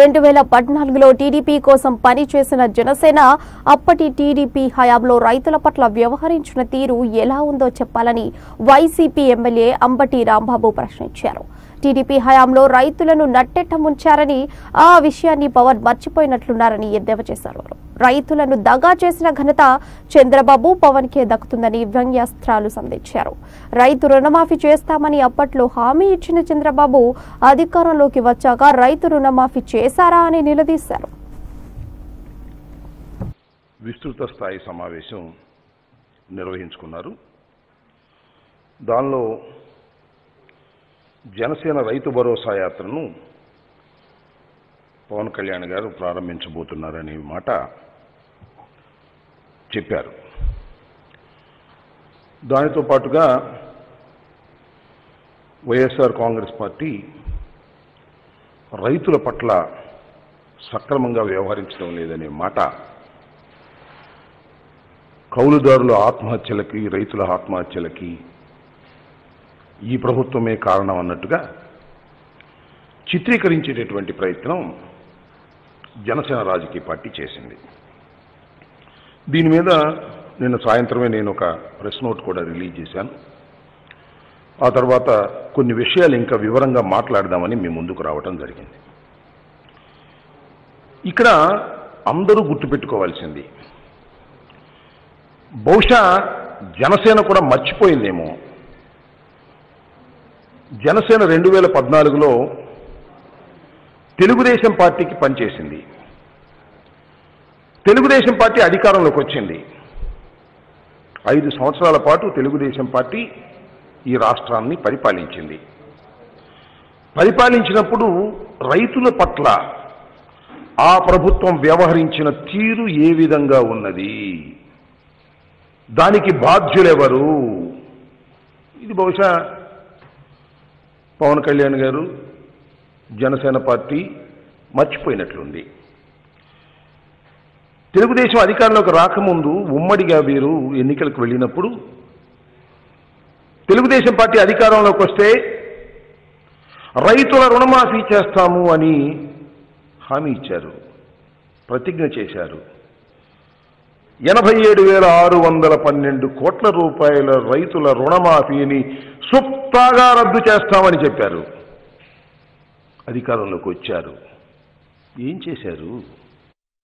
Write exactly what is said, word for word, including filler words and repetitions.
రెండు వేల పద్నాలుగులో టీడీపీ కోసం పని చేసిన జనసేన అప్పటి టీడీపీ హయాంలో రైతుల పట్ల వ్యవహరించిన తీరు ఎలా ఉందో చెప్పాలని వైసీపీ ఎమ్మెల్యే అంబటి రాంబాబు ప్రశ్నించారు. టీడీపీ హయాంలో రైతులను నట్టెట్ట ముంచారని, ఆ విషయాన్ని పవన్ మర్చిపోయినట్లున్నారని ఎద్దేవా చేశారు. రైతులను దగా చేసిన ఘనత చంద్రబాబు, పవన్ కే దక్కుతుందని వ్యంగ్యాస్త్రాలు సంధించారు. రైతు రుణమాఫీ చేస్తామని అప్పట్లో హామీ ఇచ్చిన చంద్రబాబు అధికారంలోకి వచ్చాక రైతు రుణమాఫీ చేశారా అని నిలదీశారు. విస్తృత స్థాయి సమావేశం నిర్వహించుకున్నారు. దానిలో జనసేన రైతు భరోసా యాత్రను పవన్ కళ్యాణ్ గారు ప్రారంభించబోతున్నారనే మాట చెప్పారు. దానితో పాటుగా వైఎస్ఆర్ కాంగ్రెస్ పార్టీ రైతుల పట్ల సక్రమంగా వ్యవహరించడం లేదనే మాట, కౌలుదారుల ఆత్మహత్యలకి, రైతుల ఆత్మహత్యలకి ఈ ప్రభుత్వమే కారణం అన్నట్టుగా చిత్రీకరించేటటువంటి ప్రయత్నం జనసేన రాజకీయ పార్టీ చేసింది. దీని మీద నిన్న సాయంత్రమే నేను ఒక ప్రెస్ నోట్ కూడా రిలీజ్ చేశాను. ఆ తర్వాత కొన్ని విషయాలు ఇంకా వివరంగా మాట్లాడదామని మీ ముందుకు రావటం జరిగింది. ఇక్కడ అందరూ గుర్తుపెట్టుకోవాల్సింది, బహుశా జనసేన కూడా మర్చిపోయిందేమో, జనసేన రెండు వేల పద్నాలుగులో తెలుగుదేశం పార్టీకి పనిచేసింది. తెలుగుదేశం పార్టీ అధికారంలోకి వచ్చింది. ఐదు సంవత్సరాల పాటు తెలుగుదేశం పార్టీ ఈ రాష్ట్రాన్ని పరిపాలించింది. పరిపాలించినప్పుడు రైతుల పట్ల ఆ ప్రభుత్వం వ్యవహరించిన తీరు ఏ విధంగా ఉన్నది, దానికి బాధ్యులెవరు, ఇది బహుశా పవన్ కళ్యాణ్ గారు, జనసేన పార్టీ మర్చిపోయినట్లుంది. తెలుగుదేశం అధికారంలోకి రాకముందు ఉమ్మడిగా వీరు ఎన్నికలకు వెళ్ళినప్పుడు, తెలుగుదేశం పార్టీ అధికారంలోకి వస్తే రైతుల రుణమాఫీ చేస్తాము అని హామీ ఇచ్చారు, ప్రతిజ్ఞ చేశారు. ఎనభై ఏడు వేల ఆరు వందల పన్నెండు కోట్ల రూపాయల రైతుల రుణమాఫీని సుప్తాగా రద్దు చేస్తామని చెప్పారు. అధికారంలోకి వచ్చారు, ఏం చేశారు?